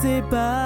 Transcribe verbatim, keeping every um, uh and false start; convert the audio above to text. Départ.